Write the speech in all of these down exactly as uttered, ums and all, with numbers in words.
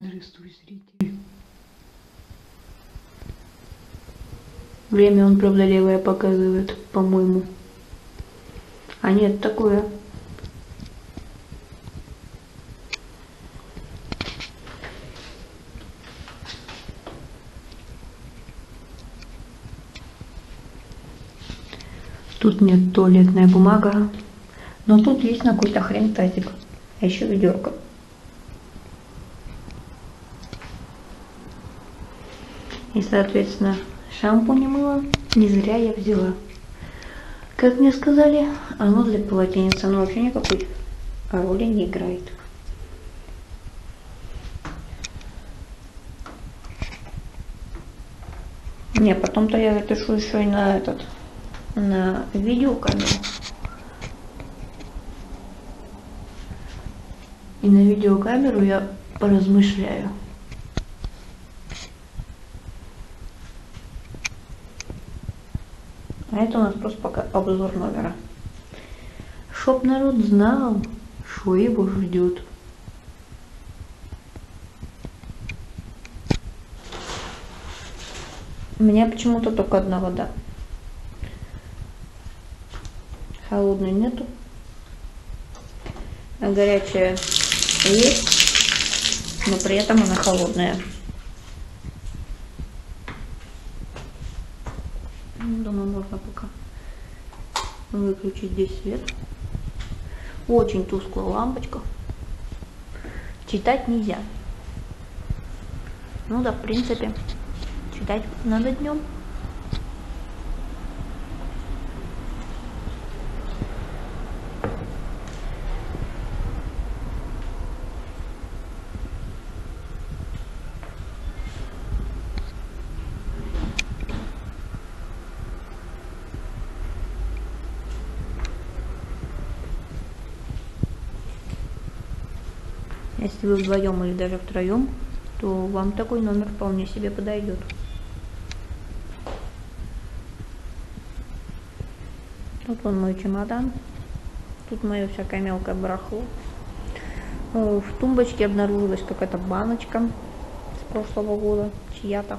Здравствуй, зрители. Время он, правда, левое показывает, по-моему. А нет, такое. Тут нет туалетная бумага. Но тут есть на какой-то хрен тазик. А еще ведерко. И, соответственно, шампунь мыла. Не зря я взяла. Как мне сказали, оно для полотенца. Но вообще никакой роли не играет. Не, потом-то я запишу еще и на этот... на видеокамеру. И на видеокамеру я поразмышляю. А это у нас просто пока обзор номера. Чтоб народ знал, что его ждет. У меня почему-то только одна вода. Холодной нету, а горячая есть, но при этом она холодная. Думаю, можно пока выключить здесь свет. Очень тусклая лампочка. Читать нельзя. Ну да, в принципе, читать надо днем. Если вы вдвоем или даже втроем, то вам такой номер вполне себе подойдет. Тут вон мой чемодан. Тут мое всякое мелкое барахло. В тумбочке обнаружилась какая-то баночка с прошлого года, чья-то.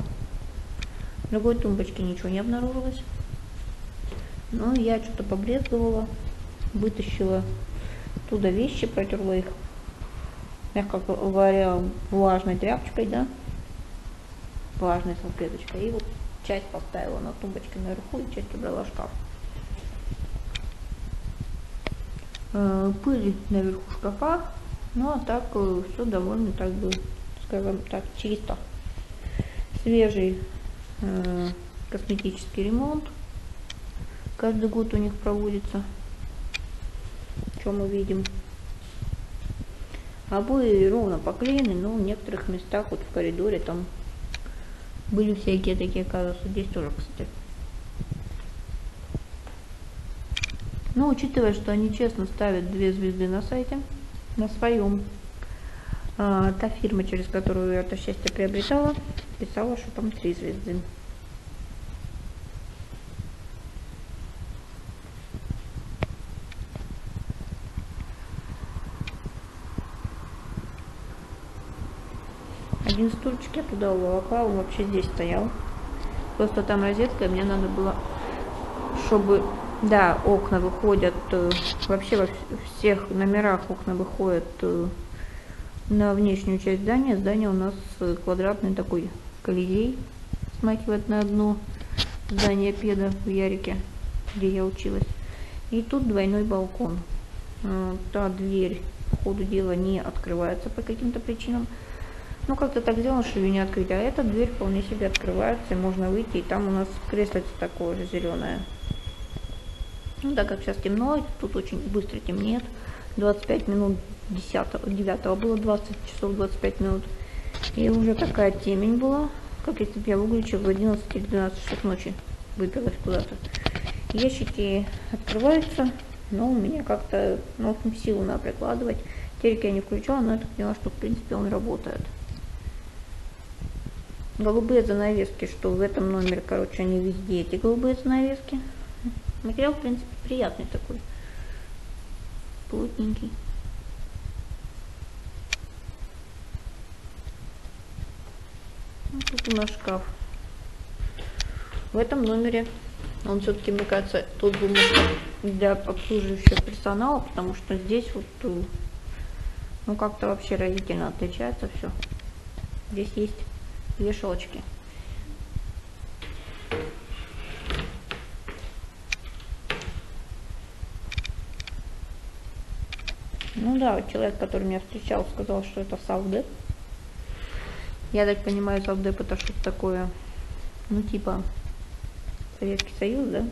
В другой тумбочке ничего не обнаружилось. Но я что-то побрезговала, вытащила оттуда вещи, протерла их, мягко говоря, влажной тряпочкой, да, влажной салфеточкой. И вот часть поставила на тумбочке наверху и часть убрала в шкаф. Пыль наверху шкафа, ну а так все довольно, так бы, скажем так, чисто. Свежий э, косметический ремонт. Каждый год у них проводится, что мы видим. Обои ровно поклеены, но в некоторых местах, вот в коридоре, там были всякие такие казусы. Здесь тоже, кстати. Но учитывая, что они честно ставят две звезды на сайте, на своем, а, та фирма, через которую я это счастье приобретала, писала, что там три звезды. Один стульчик я туда уволокла, он вообще здесь стоял. Просто там розетка, и мне надо было, чтобы... Да, окна выходят... Вообще во всех номерах окна выходят на внешнюю часть здания. Здание у нас квадратный такой колизей. Смахивает на одно здание педа в Ярике, где я училась. И тут двойной балкон. Та дверь, по ходу дела, не открывается по каким-то причинам. Ну, как-то так сделано, что ее не открыть. А эта дверь вполне себе открывается, и можно выйти. И там у нас креслица такое же зеленое. Ну, так как сейчас темно, тут очень быстро темнеет. двадцать пять минут десятого, девятого было, двадцать часов двадцать пять минут. И уже такая темень была, как если бы я выключила в одиннадцать или двенадцать часов ночи. Выпилась куда-то. Ящики открываются, но у меня как-то, ну, силу надо прикладывать. Телек я не включала, но я так поняла, что, в принципе, он работает. Голубые занавески, что в этом номере, короче, они везде эти голубые занавески. Материал, в принципе, приятный такой. Плотненький. у нас шкаф. В этом номере он все-таки, мне кажется, тот был для обслуживающего персонала, потому что здесь вот, ну, как-то вообще разительно отличается все. Здесь есть вешалочки. Ну да, человек, который меня встречал, сказал, что это совдеп. Я так понимаю, совдеп это что-то такое, ну типа Советский Союз, да?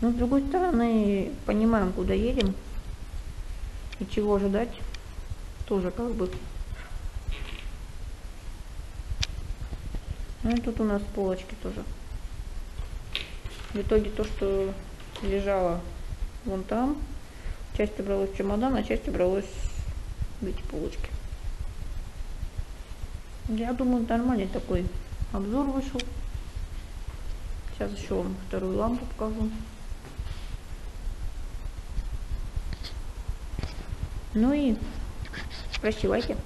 Но с другой стороны, понимаем, куда едем и чего ожидать. Тоже как бы. Ну и тут у нас полочки тоже. В итоге то, что лежало вон там, часть убралась в чемодан, а часть убралась в эти полочки. Я думаю, нормальный такой обзор вышел. Сейчас еще вам вторую лампу покажу. Ну и прощавайте.